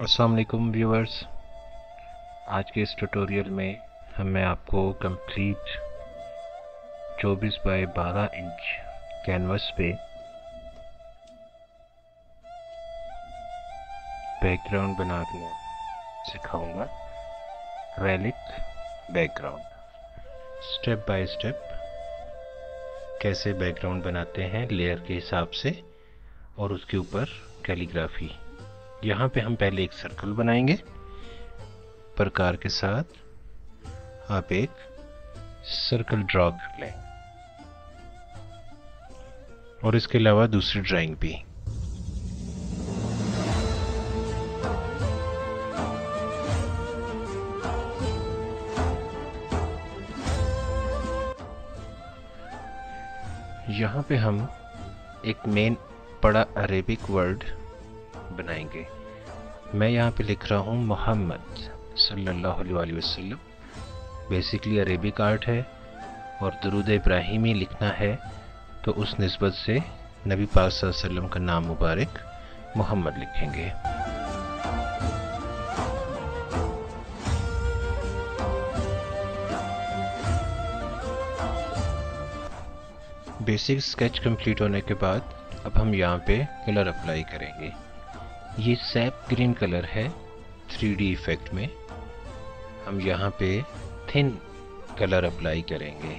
अस्सलाम वालेकुम व्यूअर्स, आज के इस ट्यूटोरियल में मैं आपको कंप्लीट 24 बाई 12 इंच कैनवस पे बैकग्राउंड बनाना सिखाऊंगा। रेलिक बैकग्राउंड स्टेप बाय स्टेप कैसे बैकग्राउंड बनाते हैं लेयर के हिसाब से, और उसके ऊपर कैलीग्राफी। यहाँ पे हम पहले एक सर्कल बनाएंगे प्रकार के साथ। आप एक सर्कल ड्रॉ कर लें और इसके अलावा दूसरी ड्राइंग भी। यहाँ पे हम एक मेन बड़ा अरेबिक वर्ड बनाएंगे। मैं यहाँ पे लिख रहा हूँ मोहम्मद सल्लल्लाहु अलैहि वसल्लम। बेसिकली अरेबिक आर्ट है और दुरूद इब्राहिमी लिखना है, तो उस निस्बत से नबी पाक सल्लल्लाहु अलैहि वसल्लम का नाम मुबारक मोहम्मद लिखेंगे। बेसिक स्केच कंप्लीट होने के बाद अब हम यहाँ पे कलर अप्लाई करेंगे। ये सैप ग्रीन कलर है 3D इफेक्ट में। हम यहाँ पे थिन कलर अप्लाई करेंगे।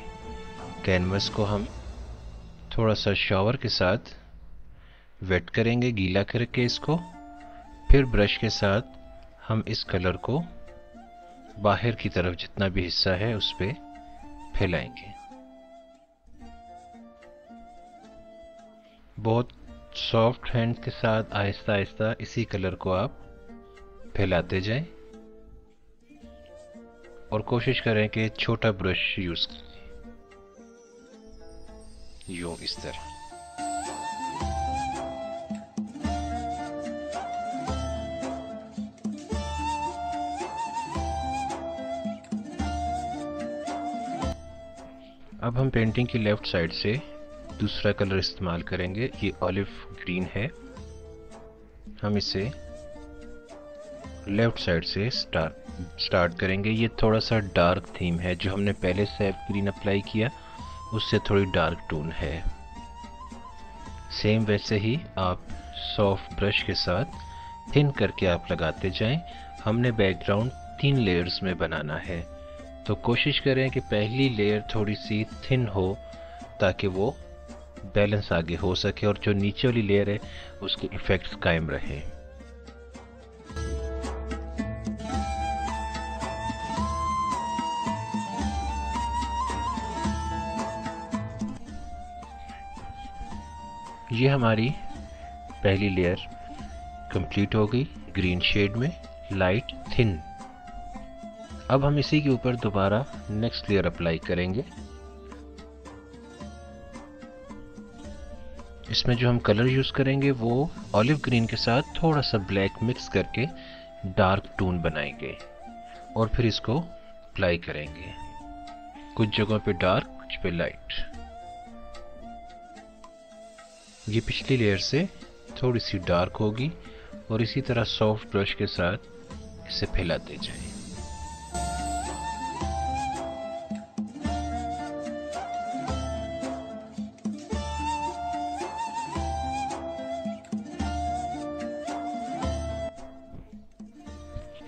कैनवस को हम थोड़ा सा शॉवर के साथ वेट करेंगे, गीला करके इसको, फिर ब्रश के साथ हम इस कलर को बाहर की तरफ जितना भी हिस्सा है उस पर फैलाएंगे। बहुत सॉफ्ट हैंड के साथ आहिस्ता आहिस्ता इसी कलर को आप फैलाते जाएं और कोशिश करें कि छोटा ब्रश यूज करें, यूं इस तरह। अब हम पेंटिंग की लेफ्ट साइड से दूसरा कलर इस्तेमाल करेंगे। ये ऑलिव ग्रीन है, हम इसे लेफ्ट साइड से स्टार्ट करेंगे। ये थोड़ा सा डार्क थीम है, जो हमने पहले सैप ग्रीन अप्लाई किया उससे थोड़ी डार्क टोन है। सेम वैसे ही आप सॉफ्ट ब्रश के साथ थिन करके आप लगाते जाएं। हमने बैकग्राउंड 3 लेयर्स में बनाना है, तो कोशिश करें कि पहली लेयर थोड़ी सी थिन हो ताकि वो बैलेंस आगे हो सके और जो नीचे वाली लेयर है उसके इफेक्ट्स कायम रहे। ये हमारी पहली लेयर कंप्लीट हो गई ग्रीन शेड में, लाइट थिन। अब हम इसी के ऊपर दोबारा नेक्स्ट लेयर अप्लाई करेंगे। इसमें जो हम कलर यूज़ करेंगे वो ऑलिव ग्रीन के साथ थोड़ा सा ब्लैक मिक्स करके डार्क टोन बनाएंगे और फिर इसको अप्लाई करेंगे। कुछ जगहों पे डार्क, कुछ पे लाइट। ये पिछली लेयर से थोड़ी सी डार्क होगी और इसी तरह सॉफ्ट ब्रश के साथ इसे फैलाते जाएं।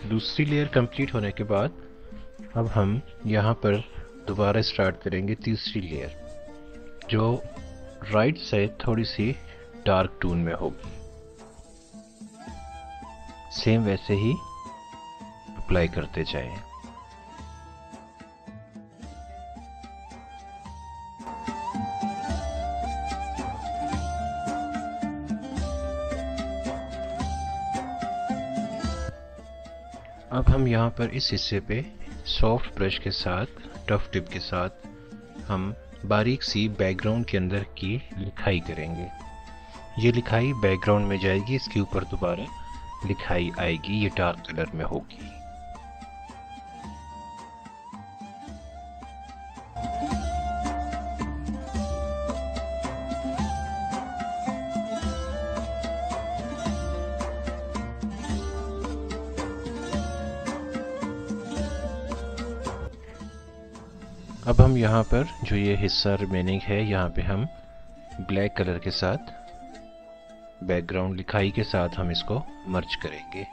दूसरी लेयर कंप्लीट होने के बाद अब हम यहाँ पर दोबारा स्टार्ट करेंगे तीसरी लेयर, जो राइट साइड थोड़ी सी डार्क टोन में होगी। सेम वैसे ही अप्लाई करते जाएं। अब हम यहाँ पर इस हिस्से पे सॉफ्ट ब्रश के साथ, टफ टिप के साथ, हम बारीक सी बैकग्राउंड के अंदर की लिखाई करेंगे। ये लिखाई बैकग्राउंड में जाएगी, इसके ऊपर दोबारा लिखाई आएगी। ये डार्क कलर में होगी। अब हम यहाँ पर जो ये हिस्सा रिमेनिंग है यहाँ पे हम ब्लैक कलर के साथ बैकग्राउंड लिखाई के साथ हम इसको मर्ज करेंगे।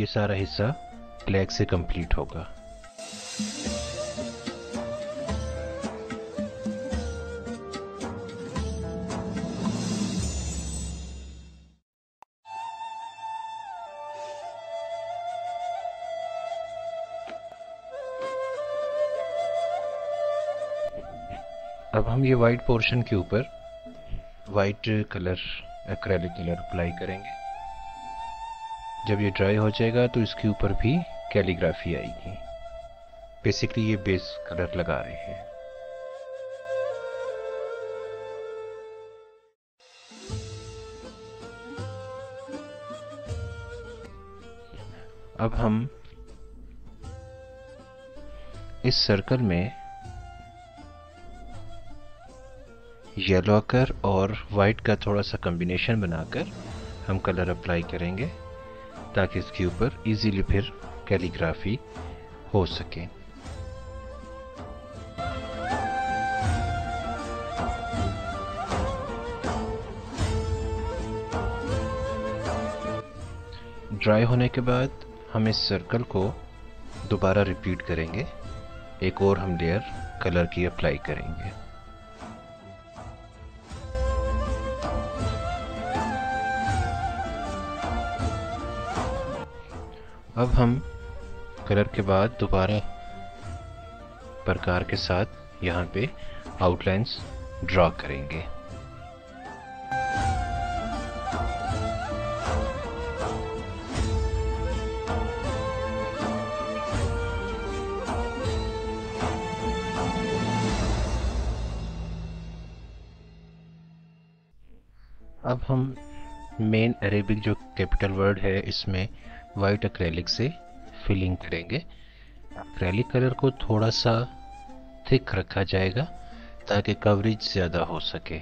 ये सारा हिस्सा ब्लैक से कंप्लीट होगा। अब हम ये वाइट पोर्शन के ऊपर white colour acrylic colour apply करेंगे। जब ये ड्राई हो जाएगा तो इसके ऊपर भी कैलीग्राफी आएगी। बेसिकली ये बेस कलर लगा रहे हैं। अब हम इस सर्कल में येलो कर और वाइट का थोड़ा सा कॉम्बिनेशन बनाकर हम कलर अप्लाई करेंगे ताकि इसके ऊपर इजीली फिर कैलीग्राफी हो सके। ड्राई होने के बाद हम इस सर्कल को दोबारा रिपीट करेंगे। एक और हम लेयर कलर की अप्लाई करेंगे। अब हम कलर के बाद दोबारा प्रकार के साथ यहाँ पे आउटलाइंस ड्रॉ करेंगे। अब हम मेन अरेबिक जो कैपिटल वर्ड है इसमें वाइट एक्रेलिक से फिलिंग करेंगे। एक्रेलिक कलर को थोड़ा सा थिक रखा जाएगा ताकि कवरेज ज़्यादा हो सके।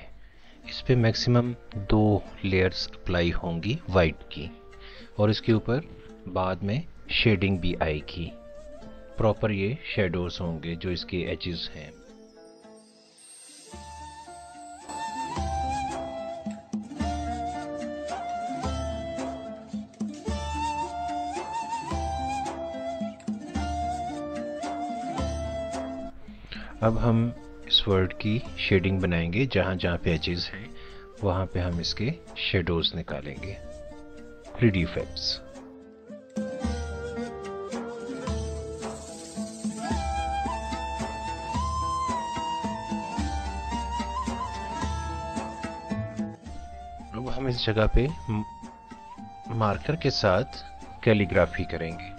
इस पे मैक्सिमम 2 लेयर्स अप्लाई होंगी वाइट की और इसके ऊपर बाद में शेडिंग भी आएगी। प्रॉपर ये शेडोज होंगे जो इसके एजेस हैं। अब हम इस वर्ड की शेडिंग बनाएंगे। जहाँ जहाँ पे एजेस हैं वहाँ पे हम इसके शेडोज निकालेंगे। 3D effects. अब हम इस जगह पे मार्कर के साथ कैलीग्राफी करेंगे।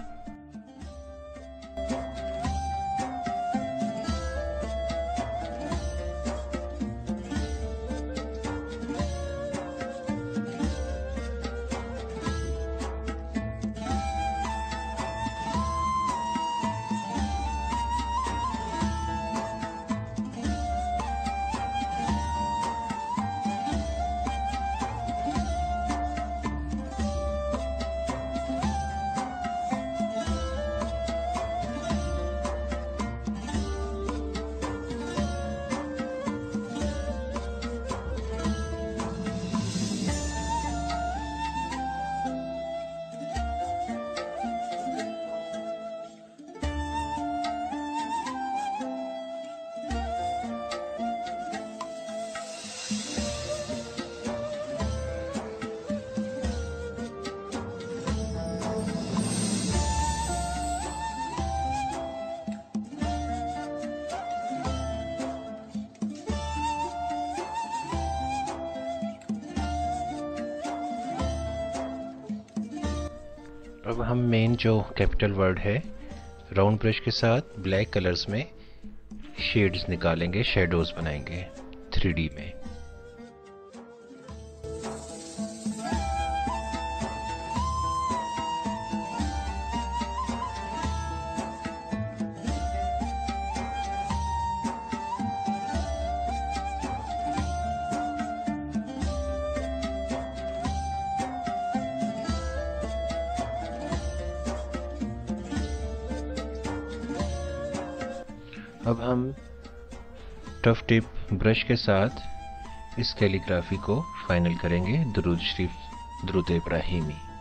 अब हम मेन जो कैपिटल वर्ड है राउंड ब्रश के साथ ब्लैक कलर्स में शेड्स निकालेंगे, शेडोज बनाएंगे 3D में। अब हम टफ टिप ब्रश के साथ इस कैलीग्राफी को फाइनल करेंगे दुरूद शरीफ दुरूद इब्राहिमी।